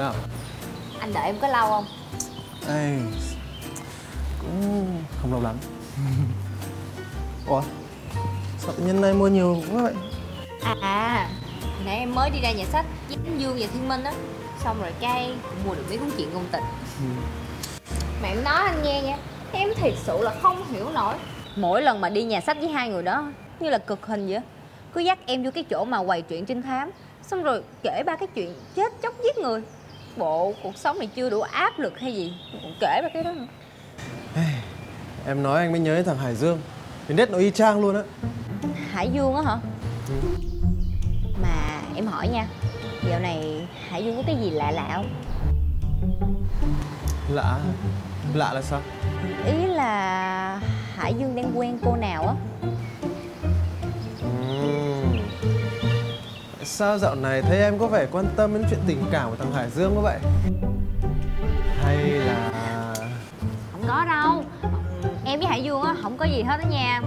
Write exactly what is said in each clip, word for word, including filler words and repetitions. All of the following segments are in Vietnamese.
Phải không? Anh đợi em có lâu không? Ê, cũng không lâu lắm. Ủa? Sao tự nhiên nay mua nhiều quá vậy? À, nãy em mới đi ra nhà sách với Ánh Dương và Thiên Minh á. Xong rồi cái mua được mấy cuốn chuyện ngôn tình. Ừ. Mẹ nói anh nghe nha, em thiệt sự là không hiểu nổi. Mỗi lần mà đi nhà sách với hai người đó như là cực hình vậy. Cứ dắt em vô cái chỗ mà quầy chuyện trinh thám, xong rồi kể ba cái chuyện chết chóc giết người. Bộ cuộc sống này chưa đủ áp lực hay gì cũng kể ba cái đó nữa. Em nói anh mới nhớ thằng Hải Dương. Mình nét nó y chang luôn á. Hải Dương á hả? Ừ. Mà em hỏi nha, dạo này Hải Dương có cái gì lạ lạ không? Lạ? Lạ là sao? Ý là Hải Dương đang quen cô nào á. Sao dạo này thấy em có vẻ quan tâm đến chuyện tình cảm của thằng Hải Dương quá vậy? Hay là... Không có đâu. Em với Hải Dương á, không có gì hết đó nha.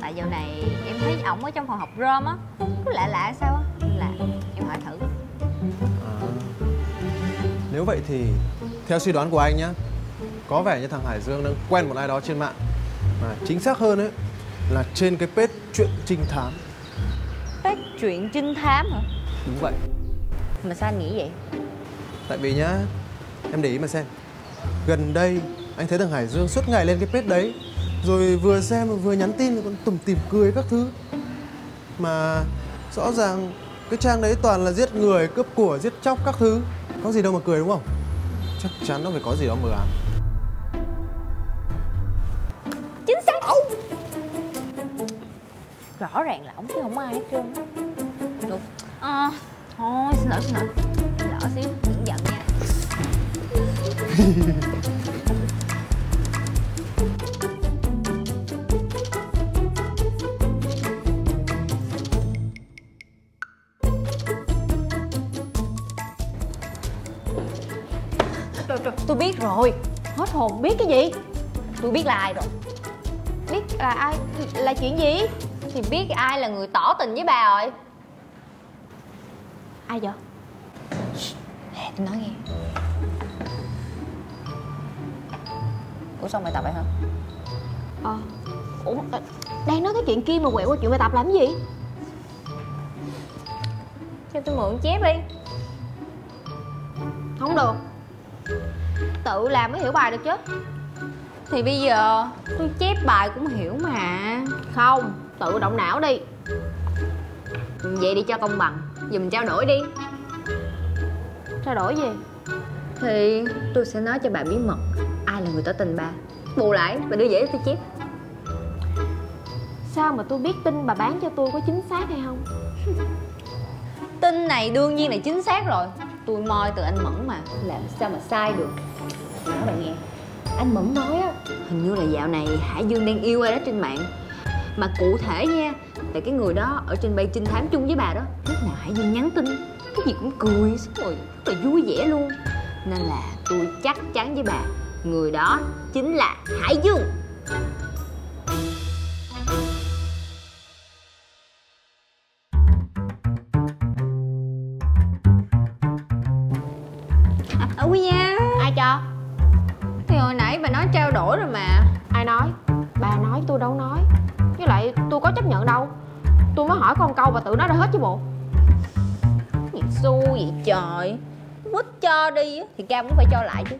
Tại dạo này em thấy ổng ở trong phòng học rơm á, cứ lạ lạ sao á. Là em hỏi thử. À, nếu vậy thì theo suy đoán của anh nhá, có vẻ như thằng Hải Dương đang quen một ai đó trên mạng. Mà chính xác hơn ấy, là trên cái page chuyện trinh thám. Page chuyện trinh thám hả? Đúng vậy. Mà sao anh nghĩ vậy? Tại vì nhá, em để ý mà xem. Gần đây anh thấy thằng Hải Dương suốt ngày lên cái page đấy, rồi vừa xem vừa nhắn tin rồi còn tủm tỉm cười các thứ. Mà rõ ràng cái trang đấy toàn là giết người, cướp của, giết chóc các thứ. Có gì đâu mà cười đúng không? Chắc chắn nó phải có gì đó mờ ám. Chính xác. Ủa? Rõ ràng là ổng chứ không có ai hết trơn. Đúng. À, thôi xin lỗi, xin lỗi. Xin lỗi xíu, đừng giận nha. Tôi biết rồi. Hết hồn, biết cái gì? Tôi biết là ai rồi. Biết là ai? Là chuyện gì? Thì biết ai là người tỏ tình với bà rồi. Ai vậy? Nè, tôi nói nghe. Ủa xong bài tập vậy hả? Ờ à, Ủa, đang nói cái chuyện kia mà quẹo qua chuyện bài tập làm gì? Cho tôi mượn chép đi. Không được. Tự làm mới hiểu bài được chứ. Thì bây giờ tôi chép bài cũng hiểu mà. Không, tự động não đi. Vậy đi cho công bằng, giờ mình trao đổi đi. Trao đổi gì? Thì tôi sẽ nói cho bà bí mật ai là người tỏ tình bà. Bù lại, bà đưa dễ tôi chép. Sao mà tôi biết tin bà bán cho tôi có chính xác hay không? Tin này đương nhiên là chính xác rồi. Tôi moi từ anh Mẫn mà, làm sao mà sai được. Nói bạn nghe, anh Mẫn nói á, hình như là dạo này Hải Dương đang yêu ai đó trên mạng. Mà cụ thể nha, tại cái người đó ở trên bay trinh thám chung với bà đó, lúc nào Hải Dương nhắn tin cái gì cũng cười, xong rồi rất là vui vẻ luôn. Nên là tôi chắc chắn với bà, người đó chính là Hải Dương. Trao đổi rồi mà. Ai nói? Bà nói, tôi đâu nói. Với lại tôi có chấp nhận đâu. Tôi mới hỏi con câu bà tự nói ra hết chứ bộ. Gì xui vậy trời. Quýt cho đi thì cam cũng phải cho lại chứ.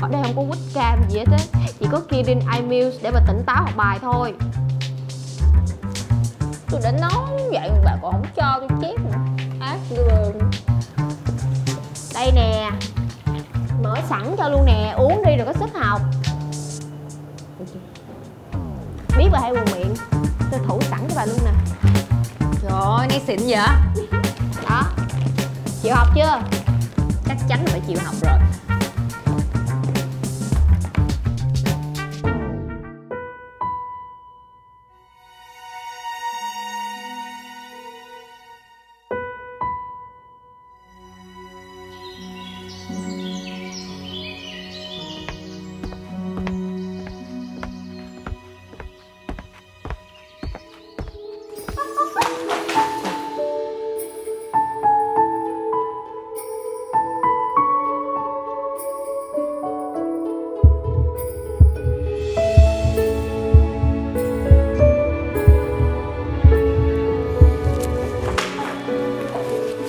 Ở đây không có quýt cam gì hết á. Chỉ có Kirin i muse để bà tỉnh táo học bài thôi. Tôi đã nói vậy mà bà còn không cho tôi chép nữa. Ác ghê. Đây nè, mở sẵn cho luôn nè, uống đi rồi có sức học. Biết bà hay buồn miệng, tôi thủ sẵn cho bà luôn nè. Trời ơi, nay xịn vậy. Đó, chịu học chưa? Chắc chắn là phải chịu học rồi.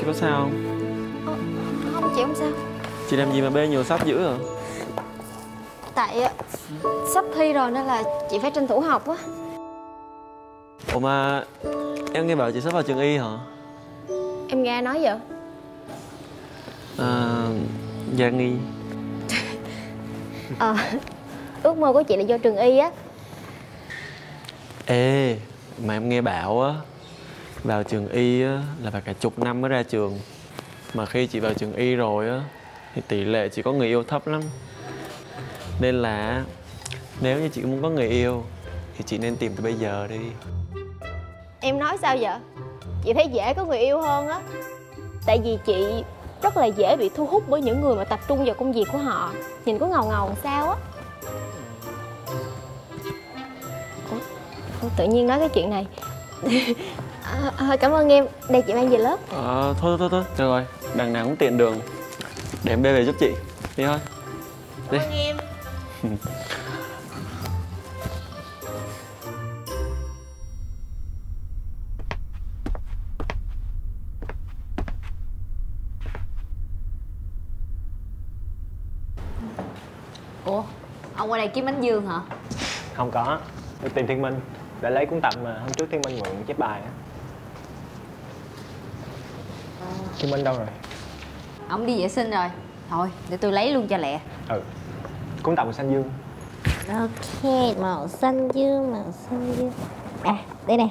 Chị có sao không? Ờ, không, chị không sao. Chị làm gì mà bê nhiều sách dữ à? Tại sắp thi rồi nên là chị phải tranh thủ học á. Ủa mà em nghe bảo chị sắp vào trường Y hả? Em nghe ai nói vậy? À, Gia Nghi. Ờ, ước mơ của chị là vô trường Y á. Ê, mà em nghe bảo á, vào trường Y á là phải cả chục năm mới ra trường. Mà khi chị vào trường Y rồi á thì tỷ lệ chị có người yêu thấp lắm. Nên là nếu như chị muốn có người yêu thì chị nên tìm từ bây giờ đi. Em nói sao vậy? Chị thấy dễ có người yêu hơn á. Tại vì chị rất là dễ bị thu hút bởi những người mà tập trung vào công việc của họ. Nhìn có ngầu ngầu sao á. Ủa, tự nhiên nói cái chuyện này. à, à, Cảm ơn em, đây chị mang về lớp. à, Thôi thôi thôi, được rồi, đằng nào cũng tiện đường. Để em bê về giúp chị, đi thôi. Cảm ơn em. Ủa, ông qua đây kiếm Ánh Dương hả? Không có, tôi tìm Thiên Minh để lấy cuốn tập mà hôm trước Thiên Minh mượn chép bài á. à. Thiên Minh đâu rồi? Ông đi vệ sinh rồi. Thôi, để tôi lấy luôn cho lẹ. Ừ, cuốn tập màu xanh dương. Ok, màu xanh dương, màu xanh dương. À, đây nè.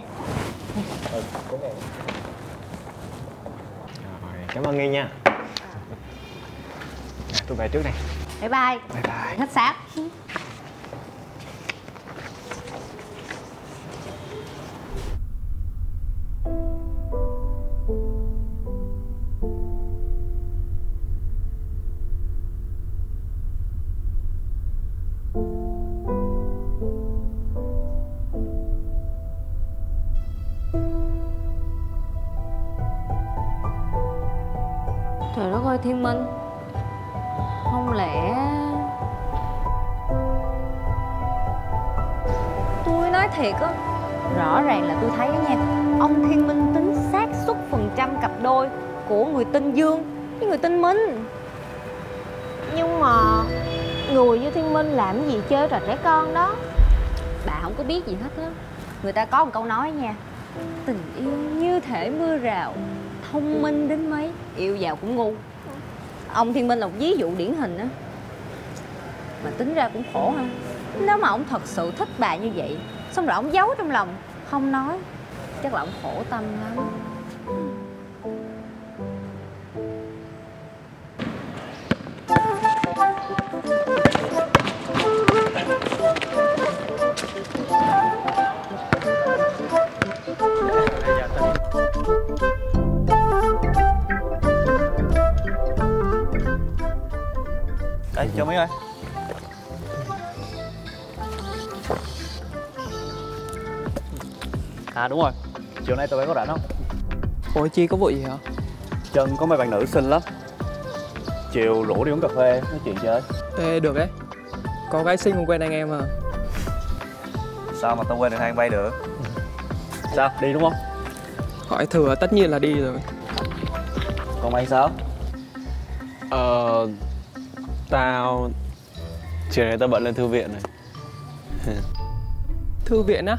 Ừ, cuốn này. Rồi, cảm ơn Nghi nha. à, Tôi về trước này. Bye bye. Bye bye. Hết sáp. Trời đất ơi Thiên Minh, không lẽ... Tôi nói thiệt á, rõ ràng là tôi thấy đó nha, ông Thiên Minh tính xác suất phần trăm cặp đôi của người tên Dương với người tên Minh. Nhưng mà người như Thiên Minh làm gì chơi trò trẻ con đó. Bà không có biết gì hết á. Người ta có một câu nói nha, tình yêu như thể mưa rào, thông minh đến mấy yêu giàu cũng ngu. Ông Thiên Minh là một ví dụ điển hình á. Mà tính ra cũng khổ ha. Nếu mà ông thật sự thích bà như vậy, xong rồi ông giấu trong lòng, không nói, chắc là ông khổ tâm lắm. Đấy, cho mấy ơi. À đúng rồi, chiều nay tụi bay có rảnh không? Ủa Chi có vụ gì hả? Trần có mấy bạn nữ xinh lắm, chiều rủ đi uống cà phê nói chuyện chơi. Ê được đấy, có gái xinh không quen anh em à? Sao mà tao quen được hai anh bay được. Sao, đi đúng không? Hỏi thừa tất nhiên là đi rồi. Còn anh sao? Ờ... Tao... chiều này tao bận lên thư viện này. Thư viện á?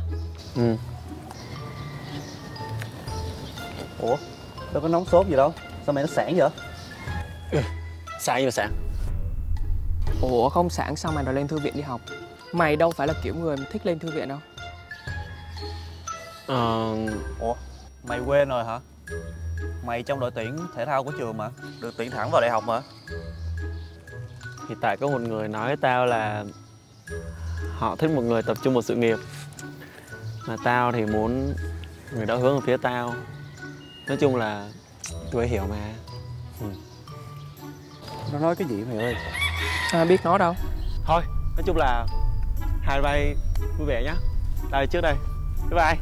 Ừ. Ủa? Tao có nóng sốt gì đâu, sao mày nó sảng vậy? Ừ, sảng gì mà sảng? Ủa không sảng sao mày đòi lên thư viện đi học? Mày đâu phải là kiểu người mà thích lên thư viện đâu. Ờ... Ủa? Mày quên rồi hả? Mày trong đội tuyển thể thao của trường mà, được tuyển thẳng vào đại học mà. Thì tại có một người nói với tao là họ thích một người tập trung vào sự nghiệp, mà tao thì muốn người đó hướng về phía tao. Nói chung là tôi hiểu mà. ừ. Nó nói cái gì mày ơi? À, biết nó đâu. Thôi, nói chung là hai bay vui vẻ nhá. Tao đi trước đây. Bye bye.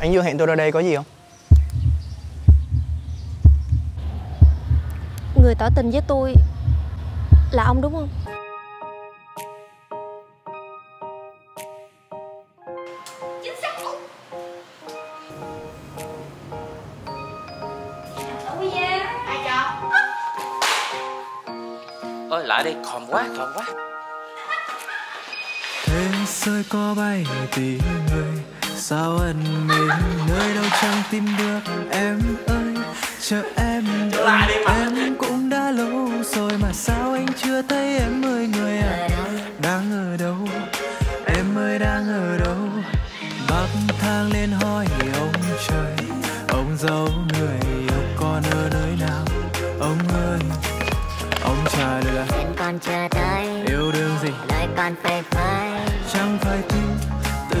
Anh Dương hẹn tôi ra đây có gì không? Người tỏ tình với tôi là ông đúng không? lại đi, khòm quá, khòm quá. Em rơi có bay tìm người, sao ẩn mình nơi đâu chẳng tìm được em ơi. Chờ em lại đi mà. Em cũng đã lâu rồi mà sao anh chưa thấy em ơi, người à đang ở đâu, em ơi đang ở đâu. Bác thang lên hỏi ông trời, ông giấu người yêu con ở nơi nào ông ơi. Ông trả lời là em còn chờ đợi, yêu đương gì lời còn phải phai, chẳng phải tin tự